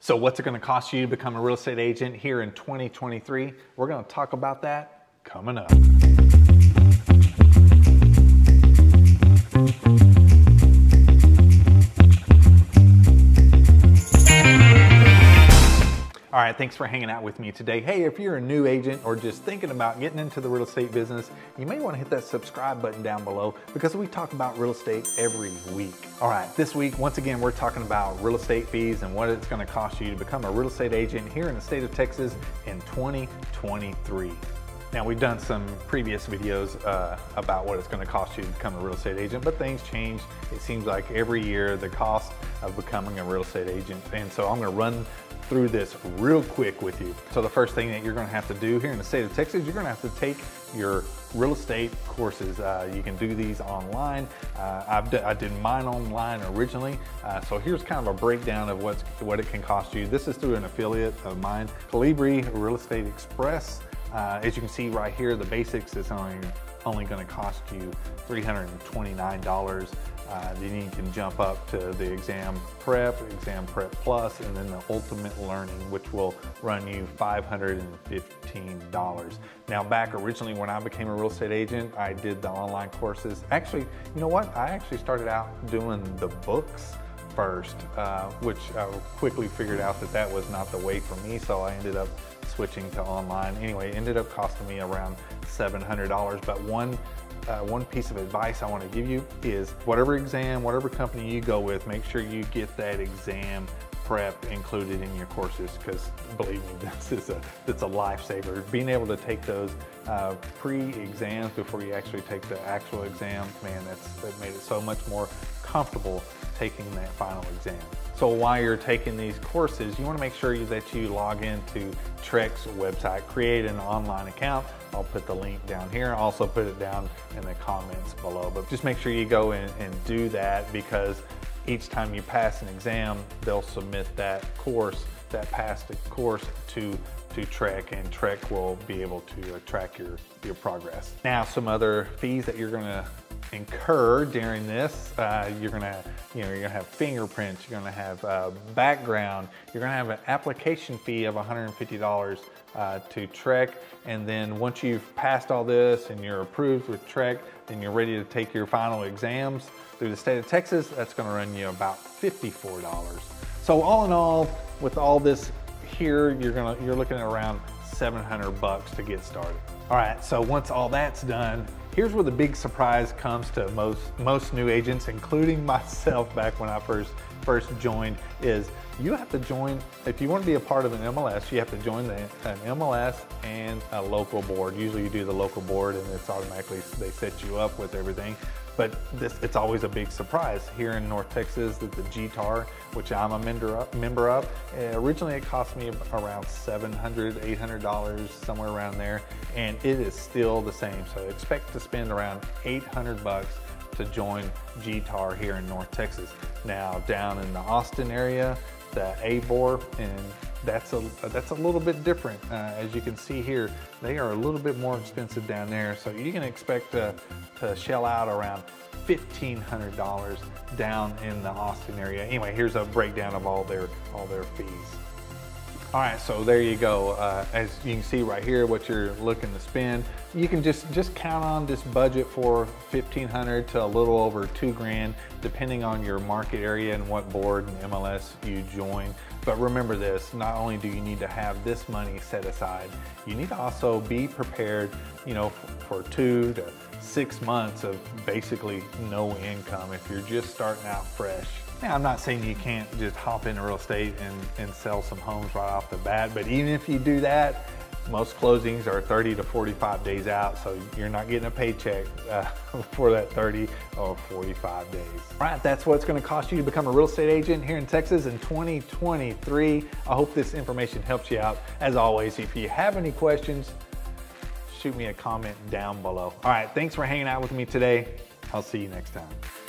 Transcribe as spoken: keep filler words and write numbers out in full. So what's it going to cost you to become a real estate agent here in twenty twenty-three? We're going to talk about that coming up. All right, thanks for hanging out with me today. Hey, if you're a new agent or just thinking about getting into the real estate business, you may want to hit that subscribe button down below because we talk about real estate every week. All right, this week, once again, we're talking about real estate fees and what it's going to cost you to become a real estate agent here in the state of Texas in twenty twenty-three. Now, we've done some previous videos uh, about what it's going to cost you to become a real estate agent, but things change. It seems like every year the cost of becoming a real estate agent. And so I'm going to run through this real quick with you. So the first thing that you're going to have to do here in the state of Texas, you're going to have to take your real estate courses. Uh, you can do these online. Uh, I've d I did mine online originally. Uh, so here's kind of a breakdown of what's, what it can cost you. This is through an affiliate of mine, Colibri Real Estate Express. Uh, as you can see right here, the basics is only, only going to cost you three hundred twenty-nine dollars. Uh, then you can jump up to the exam prep, exam prep plus, and then the ultimate learning, which will run you five hundred fifteen dollars. Now, back originally when I became a real estate agent, I did the online courses. Actually, you know what? I actually started out doing the books first, uh, which I quickly figured out that that was not the way for me, so I ended up switching to online. Anyway, it ended up costing me around seven hundred dollars, but one Uh, one piece of advice I want to give you is whatever exam, whatever company you go with, make sure you get that exam prep included in your courses, because believe me, this is a, it's a lifesaver. Being able to take those uh, pre-exams before you actually take the actual exam, man, that's, that made it so much more comfortable taking that final exam. So while you're taking these courses, you want to make sure that you log into T R E C's website, create an online account. I'll put the link down here. I'll also put it down in the comments below, but just make sure you go in and do that, because each time you pass an exam, they'll submit that course, that passed course to to T R E C, and T R E C will be able to track your, your progress. Now, some other fees that you're gonna incur during this, uh, you're gonna, you know, you're gonna have fingerprints, you're gonna have uh, background, you're gonna have an application fee of one hundred fifty dollars uh, to T R E C, and then once you've passed all this and you're approved with T R E C, then you're ready to take your final exams through the state of Texas. That's gonna run you about fifty-four dollars. So all in all, with all this here, you're gonna, you're looking at around seven hundred bucks to get started. All right, so once all that's done, here's where the big surprise comes to most, most new agents, including myself back when I first, first joined, is you have to join, if you want to be a part of an M L S, you have to join the, an M L S and a local board. Usually you do the local board and it's automatically, they set you up with everything. But this, it's always a big surprise. Here in North Texas, the G T A R, which I'm a member of, originally it cost me around seven hundred, eight hundred dollars, somewhere around there, and it is still the same. So expect to spend around eight hundred bucks to join G T A R here in North Texas. Now, down in the Austin area, the A B O R, and that's a, that's a little bit different. Uh, as you can see here, they are a little bit more expensive down there. So you can expect to, to shell out around fifteen hundred dollars down in the Austin area. Anyway, here's a breakdown of all their, all their fees. All right, so there you go. Uh, as you can see right here, what you're looking to spend, you can just, just count on this budget for fifteen hundred to a little over two grand, depending on your market area and what board and M L S you join. But remember this, not only do you need to have this money set aside, you need to also be prepared, you know, for, for two to six months of basically no income if you're just starting out fresh. Now, I'm not saying you can't just hop into real estate and, and sell some homes right off the bat, but even if you do that, most closings are thirty to forty-five days out, so you're not getting a paycheck uh, for that thirty or forty-five days. All right, that's what it's gonna cost you to become a real estate agent here in Texas in twenty twenty-three. I hope this information helps you out. As always, if you have any questions, shoot me a comment down below. All right, thanks for hanging out with me today. I'll see you next time.